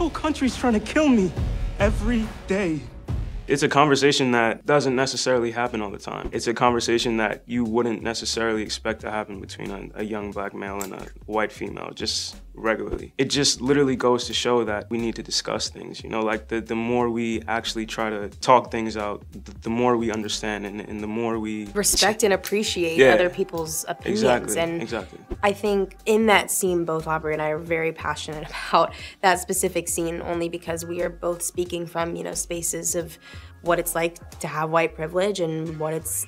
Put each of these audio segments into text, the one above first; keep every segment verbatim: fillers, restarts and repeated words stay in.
whole country's trying to kill me every day. It's a conversation that doesn't necessarily happen all the time. It's a conversation that you wouldn't necessarily expect to happen between a, a young black male and a white female, just regularly. It just literally goes to show that we need to discuss things, you know, like the, the more we actually try to talk things out, the, the more we understand and, and the more we respect and appreciate yeah, other people's opinions. Exactly, and exactly. I think in that scene, both Aubrey and I are very passionate about that specific scene only because we are both speaking from, you know, spaces of what it's like to have white privilege and what it's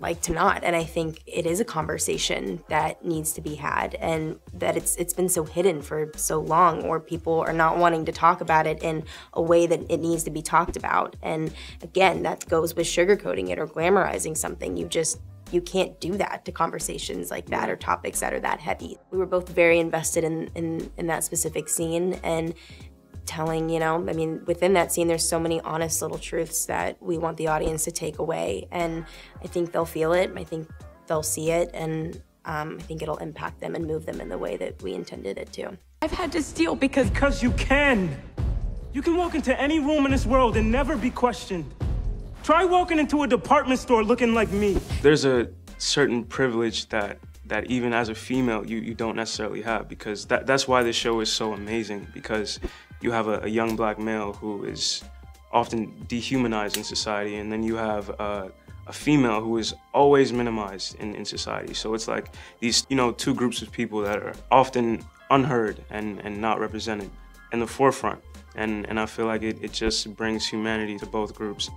like to not. And I think it is a conversation that needs to be had and that it's it's been so hidden for so long, or people are not wanting to talk about it in a way that it needs to be talked about. And again, that goes with sugarcoating it or glamorizing something. You just, you can't do that to conversations like that or topics that are that heavy. We were both very invested in, in, in that specific scene and telling, you know, I mean, within that scene, there's so many honest little truths that we want the audience to take away. And I think they'll feel it, I think they'll see it, and um, I think it'll impact them and move them in the way that we intended it to. I've had to steal because- Because you can. You can walk into any room in this world and never be questioned. Try walking into a department store looking like me. There's a certain privilege that that even as a female, you, you don't necessarily have, because that, that's why this show is so amazing, because you have a, a young black male who is often dehumanized in society, and then you have uh, a female who is always minimized in, in society. So it's like these, you know, two groups of people that are often unheard and, and not represented in the forefront. And, and I feel like it, it just brings humanity to both groups.